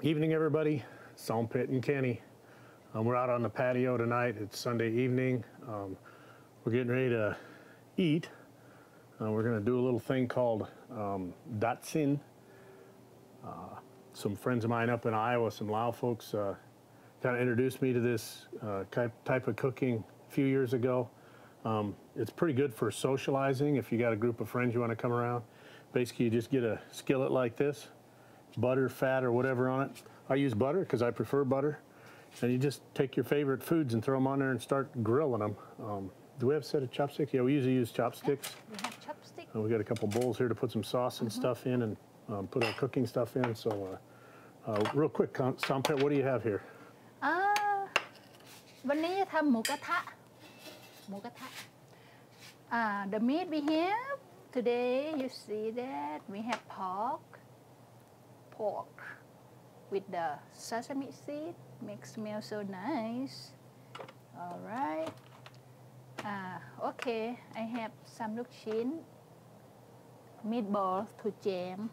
Evening, everybody. Sompit and Kenny. We're out on the patio tonight. It's Sunday evening. We're getting ready to eat. We're going to do a little thing called Dat Sin. Some friends of mine up in Iowa, some Lao folks, kind of introduced me to this type of cooking a few years ago. It's pretty good for socializing if you got a group of friends you want to come around. Basically, you just get a skillet like this. Butter, fat, or whatever on it. I use butter because I prefer butter. And you just take your favorite foods and throw them on there and start grilling them. Do we have a set of chopsticks? Yeah, we usually use chopsticks. We have chopsticks. We got a couple bowls here to put some sauce and stuff in and put our cooking stuff in. So real quick, Sompit, what do you have here? The meat we have today, you see that we have pork with the sesame seed, makes smell so nice. All right. Okay, I have some luk chin, meatballs to jam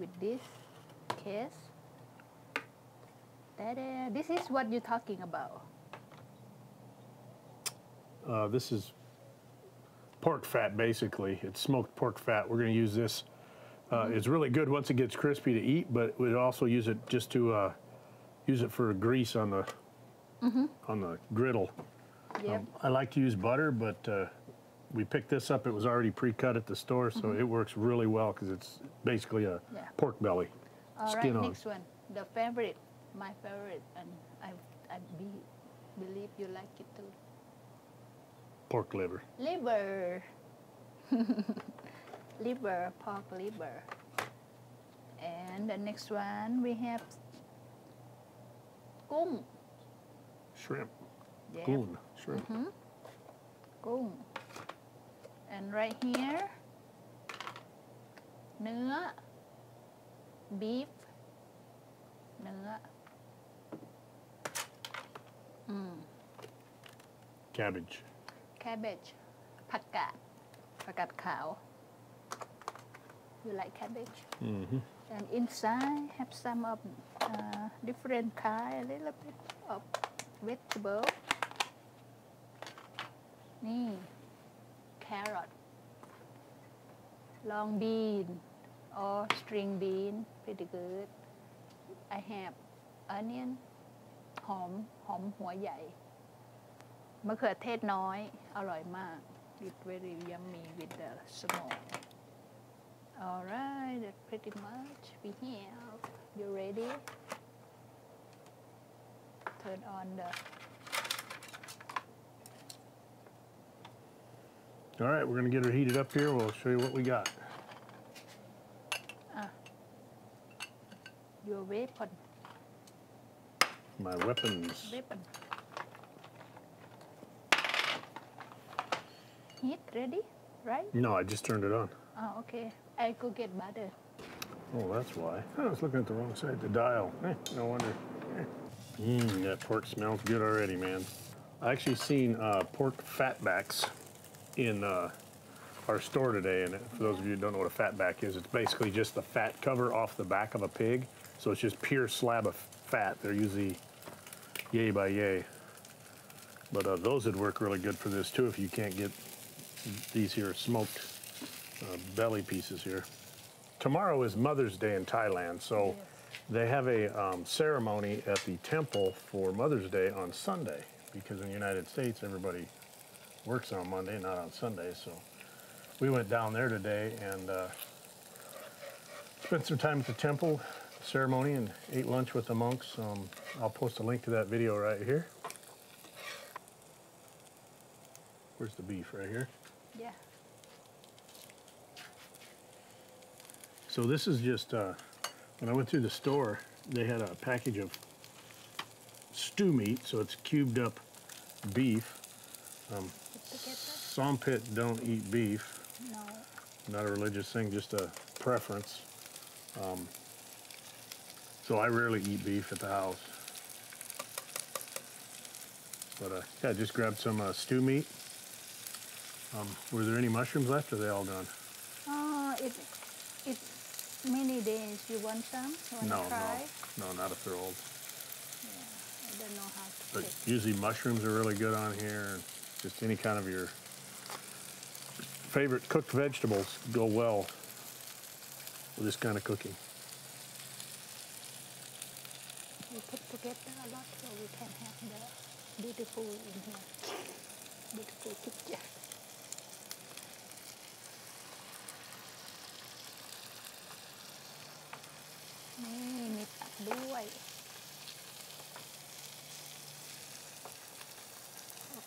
with this case. This is what you're talking about. This is pork fat, basically. It's smoked pork fat. We're going to use this. It's really good once it gets crispy to eat, but we'd also use it just to use it for grease on the on the griddle. Yep. I like to use butter, but we picked this up. It was already pre-cut at the store, so it works really well because it's basically a pork belly. All right, next one, the favorite, my favorite, and I believe you like it too. Pork liver. Pork liver. And the next one we have gung. Shrimp. Yep. Gung. Shrimp. Gung. And right here, nướng, beef, Cabbage. Cabbage. Pakat. Pakat khao. You like cabbage? And inside have some of different kind, a little bit of vegetable. Carrot, long bean or string bean, pretty good. I have onion, hom hua yai, มะเขือเทศน้อยอร่อยมาก It's very yummy with the small. All right, that's pretty much we have. You ready? Turn on the... All right, we're going to get her heated up here. We'll show you what we got. Your weapon. My weapons. Heat ready, right? No, I just turned it on. Oh, okay. I could get butter. Oh, that's why. I was looking at the wrong side, the dial. No wonder. That pork smells good already, man. I actually seen pork fatbacks in our store today. And for those of you who don't know what a fatback is, it's basically just the fat cover off the back of a pig. So it's just pure slab of fat. They're usually yay by yay. But those would work really good for this too if you can't get these here smoked. Belly pieces here. Tomorrow is Mother's Day in Thailand, so they have a ceremony at the temple for Mother's Day on Sunday, because in the United States, everybody works on Monday, not on Sunday. So we went down there today and spent some time at the temple ceremony and ate lunch with the monks. I'll post a link to that video right here. Where's the beef? Right here? Yeah. So this is just, when I went through the store, they had a package of stew meat, so it's cubed up beef. Sompit don't eat beef. No. Not a religious thing, just a preference. So I rarely eat beef at the house. But yeah, just grabbed some stew meat. Were there any mushrooms left, or are they all gone? It's many days. You want some? You want to try? No, not if they're old. Yeah, I don't know how to cook. But usually mushrooms are really good on here. Just any kind of your favorite cooked vegetables go well with this kind of cooking. We put together a lot so we can have the beautiful, beautiful picture.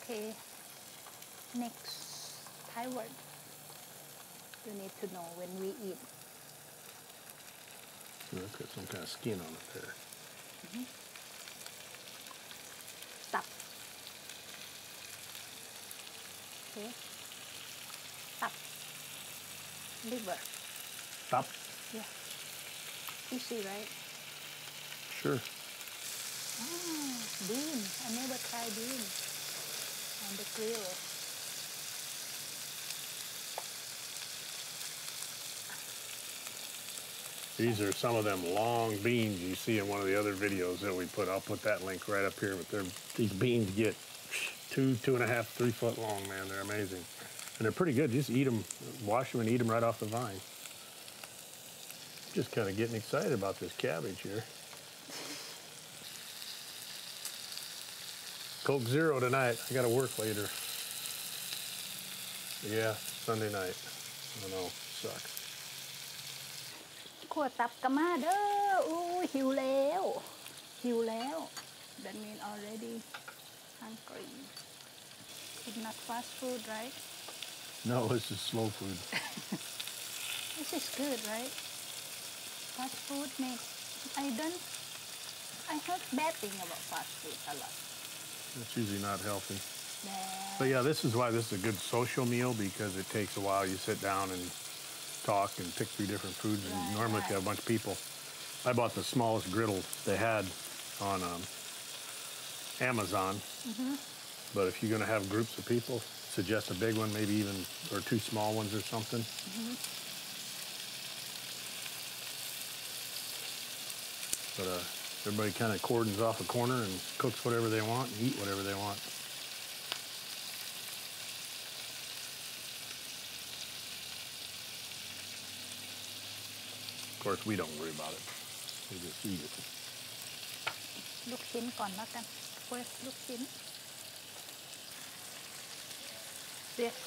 Okay, next Thai word you need to know when we eat. Look at some kind of skin on it there. Tap. Okay. Tap. Liver. Tap. Yeah. Easy, right? Sure. Oh, bean. I never tried bean on the grill. These are some of them long beans you see in one of the other videos that we put. I'll put that link right up here. But these beans get 2, 2.5, 3 foot long, man. They're amazing. And they're pretty good. Just eat them, wash them, and eat them right off the vine. Just kind of getting excited about this cabbage here. Coke Zero tonight. I gotta work later. Yeah, Sunday night. I know, sucks. ขวดตับกะมาเด้ออู้หิวแล้ว That means already hungry. It's not fast food, right? No, this is slow food. This is good, right? Fast food makes... I heard bad thing about fast food a lot. It's usually not healthy. Bad. But yeah, this is why this is a good social meal, because it takes a while. You sit down and talk and pick through different foods, and right, normally if you have a bunch of people. I bought the smallest griddle they had on Amazon. But if you're going to have groups of people, suggest a big one, maybe even, or 2 small ones or something. But everybody kind of cordons off a corner and cooks whatever they want and eat whatever they want. Of course, we don't worry about it. We just eat it. Look in first, look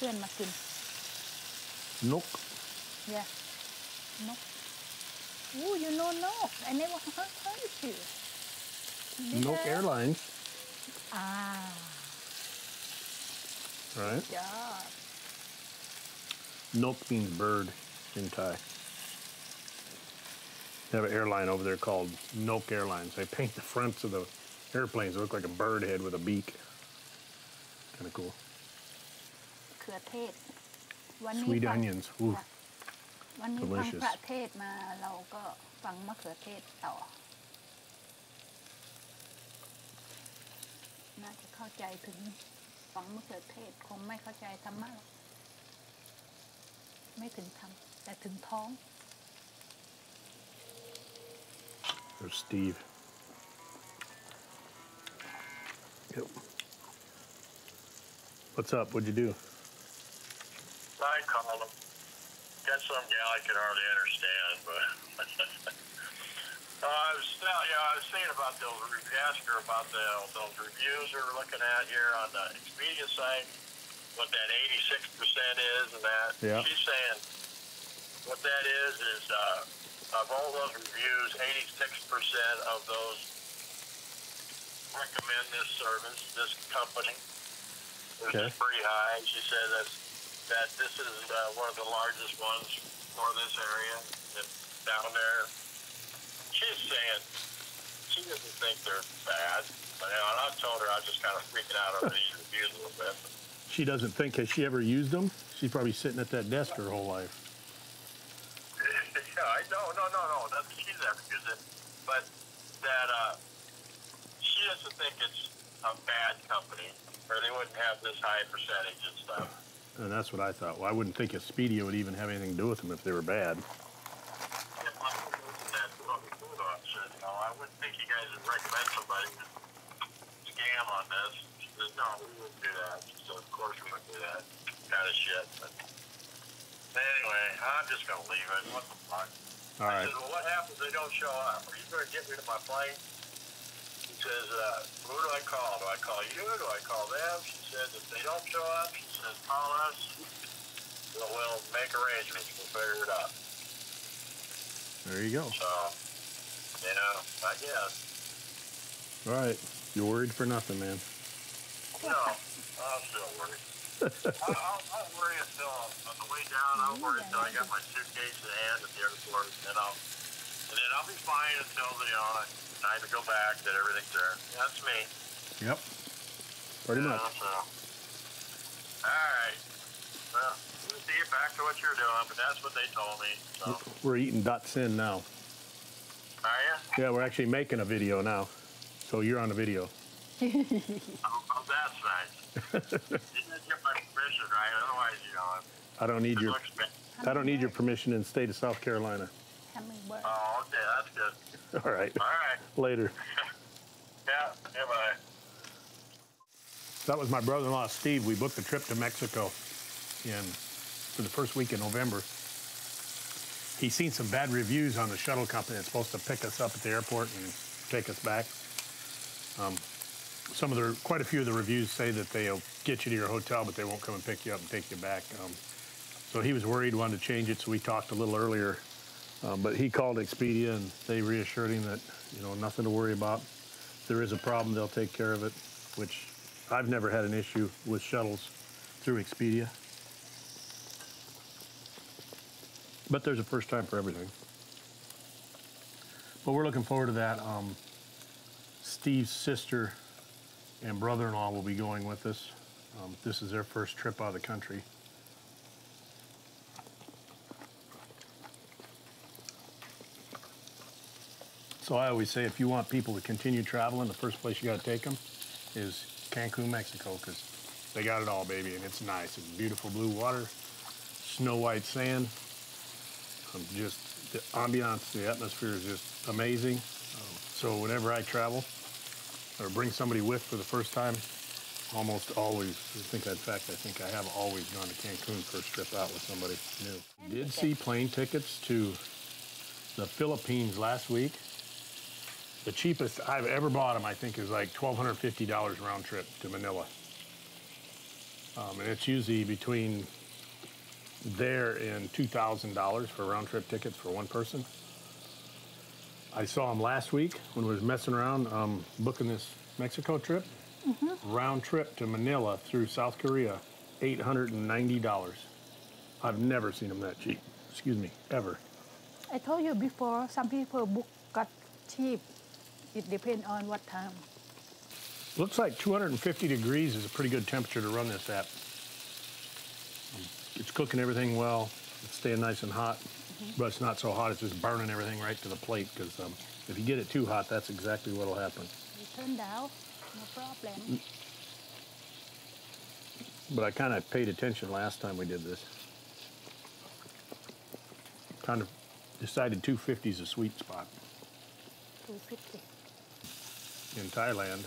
in. Nok. Yeah. Nok. Oh, you know Nok. I never heard of you. Nok Airlines. Ah. Right? Yeah. Nok means bird in Thai. They have an airline over there called Nok Airlines. They paint the fronts of the airplanes that look like a bird head with a beak. Kind of cool. Sweet onions. Ooh. Delicious. There's Steve. Yep. What's up? What'd you do? I called him. Got some gal I could hardly understand, but I was thinking about those. Asked her about those reviews we were looking at here on the Expedia site. What that 86% is, and that. Yeah. She's saying what that is. Of all those reviews, 86% of those recommend this service, this company, which is pretty high. She said that this is one of the largest ones for this area. And down there, she's saying she doesn't think they're bad. But you know, I told her I was just kind of freaking out over these reviews a little bit. She doesn't think. Has she ever used them? She's probably sitting at that desk her whole life. Yeah, I No. She's never used it. But that she doesn't think it's a bad company, or they wouldn't have this high percentage and stuff. And that's what I thought. Well, I wouldn't think Expedia would even have anything to do with them if they were bad. I wouldn't think you guys would recommend somebody to scam on this. She says, no, we wouldn't do that. So, of course, we wouldn't do that kind of shit. But anyway, I'm just going to leave it. What the fuck? All right. I said, well, what happens if they don't show up? Are you going to get me to my flight? She says, who do I call? Do I call you? Do I call them? She says, if they don't show up, she says, call us. We'll make arrangements. We'll figure it out. There you go. So, you know, I guess. All right. You're worried for nothing, man. No, I'm still worried. I'll worry until on the way down. I'll worry until I got my suitcase in hand at the airport, and then I'll be fine until the I have to go back, that everything's there. That's me. Yep. Pretty much. So. All right. Well, we'll see you back to what you're doing, but that's what they told me. So. We're eating Dat Sin now. Are you? Yeah, we're actually making a video now. So you're on the video. Oh, that's nice. You didn't get my permission, right? Otherwise, you know. I don't need your permission in the state of South Carolina. Oh, okay, that's good. All right. All right. Later. Yeah, goodbye. That was my brother-in-law, Steve. We booked a trip to Mexico for the first week in November. He's seen some bad reviews on the shuttle company that's supposed to pick us up at the airport and take us back. Quite a few of the reviews say that they'll get you to your hotel, but they won't come and pick you up and take you back. So he was worried, wanted to change it, so we talked a little earlier. But he called Expedia, and they reassured him that, you know, nothing to worry about. If there is a problem, they'll take care of it, which I've never had an issue with shuttles through Expedia. But there's a first time for everything. But we're looking forward to that. Steve's sister and brother-in-law will be going with us. This is their first trip out of the country. So I always say, if you want people to continue traveling, the first place you got to take them is Cancun, Mexico, because they got it all, baby, and it's nice. It's beautiful blue water, snow-white sand. Just the ambiance, the atmosphere is just amazing. So whenever I travel or bring somebody with for the first time, almost always, in fact, I think I have always gone to Cancun first trip out with somebody new. Did see plane tickets to the Philippines last week. The cheapest I've ever bought them, I think, is like $1,250 round trip to Manila. And it's usually between there and $2,000 for round trip tickets for one person. I saw them last week when I was messing around booking this Mexico trip. Mm-hmm. Round trip to Manila through South Korea, $890. I've never seen them that cheap. Excuse me, ever. I told you before, some people got cheap. It depends on what time. Looks like 250 degrees is a pretty good temperature to run this at. It's cooking everything well. It's staying nice and hot, but it's not so hot. It's just burning everything right to the plate, because if you get it too hot, that's exactly what'll happen. It turned out, no problem. But I kind of paid attention last time we did this. Kind of decided 250 is a sweet spot. 250. In Thailand,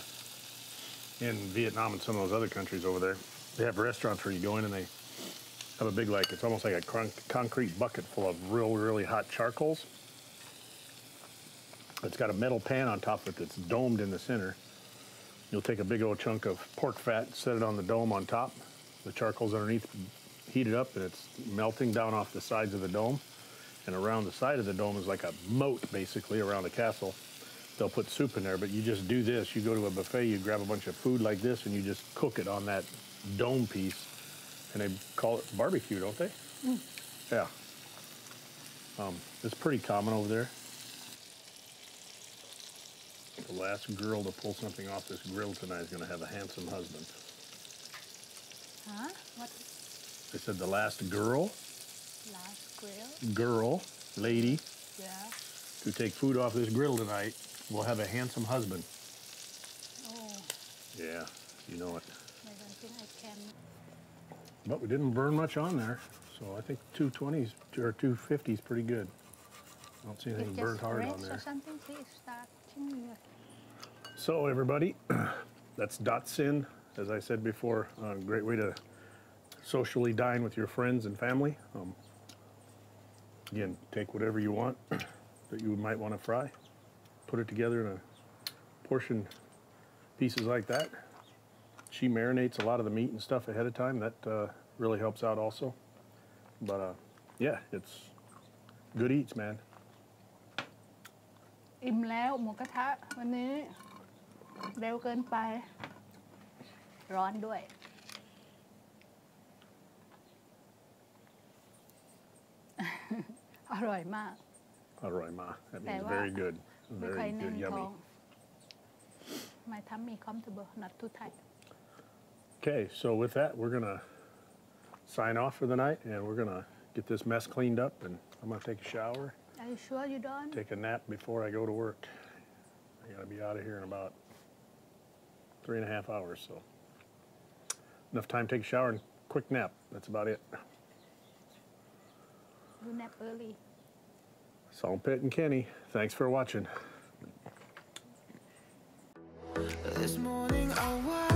in Vietnam, and some of those other countries over there, they have restaurants where you go in and they have a big, like, it's almost like a concrete bucket full of really hot charcoals. It's got a metal pan on top of it that's domed in the center. You'll take a big old chunk of pork fat, set it on the dome on top. The charcoal's underneath, heat it up, and it's melting down off the sides of the dome. And around the side of the dome is like a moat, basically, around a castle. They'll put soup in there, but you just do this. You go to a buffet, you grab a bunch of food like this, and you just cook it on that dome piece. And they call it barbecue, don't they? Mm. Yeah. It's pretty common over there. The last girl to pull something off this grill tonight is going to have a handsome husband. Huh? What? They said the last girl. Last girl, lady, to take food off this griddle tonight will have a handsome husband. Oh. Yeah, you know it. I don't think I can. But we didn't burn much on there, so I think 220s or 250 is pretty good. I don't see anything burnt hard on there. So everybody, that's Dat Sin. As I said before, a great way to socially dine with your friends and family. Again, take whatever you want that you might want to fry, put it together in a portion pieces like that. She marinates a lot of the meat and stuff ahead of time. That really helps out also. But yeah, it's good eats, man. Im lao một cái thá, hôm nay đều cơn bay. Ron doy. Aroi ma. Aroi ma. That means very good. Very good, yummy. My tummy comfortable, not too tight. Okay, so with that, we're gonna sign off for the night, and we're gonna get this mess cleaned up, and I'm gonna take a shower. Are you sure you don't? Take a nap before I go to work. I gotta be out of here in about 3.5 hours, so. Enough time to take a shower and quick nap. That's about it. You nap early. Sompit and Kenny, thanks for watching. This morning I